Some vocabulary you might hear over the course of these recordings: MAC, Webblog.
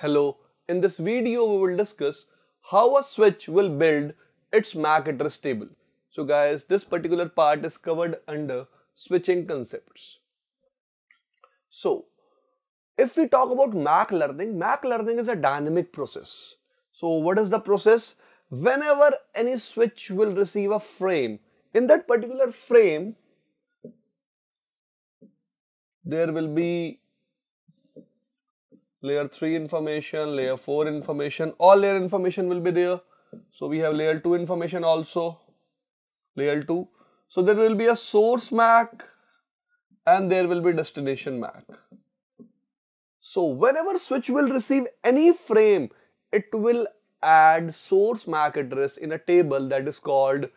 Hello, in this video we will discuss how a switch will build its MAC address table. So guys, this particular part is covered under switching concepts. So if we talk about MAC learning is a dynamic process. So what is the process? Whenever any switch will receive a frame, in that particular frame there will be layer 3 information, layer 4 information, all layer information will be there. So we have layer 2 information also, layer 2. So there will be a source MAC and there will be destination MAC. So whenever switch will receive any frame, it will add source MAC address in a table that is called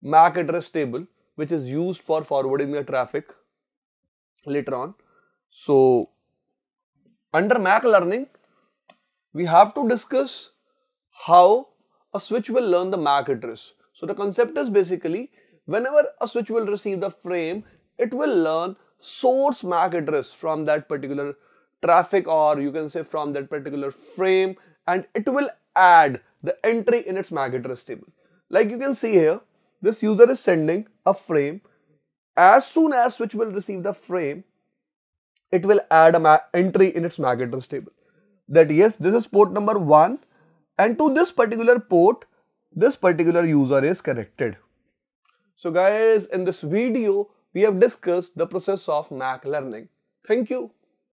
MAC address table, which is used for forwarding the traffic later on. So under MAC learning, we have to discuss how a switch will learn the MAC address. So the concept is basically, whenever a switch will receive the frame, it will learn source MAC address from that particular traffic, or you can say from that particular frame, and it will add the entry in its MAC address table. Like you can see here, this user is sending a frame. As soon as switch will receive the frame, it will add an entry in its MAC address table that yes, this is port number 1 and to this particular port, this particular user is connected. So guys, in this video, we have discussed the process of MAC learning. Thank you.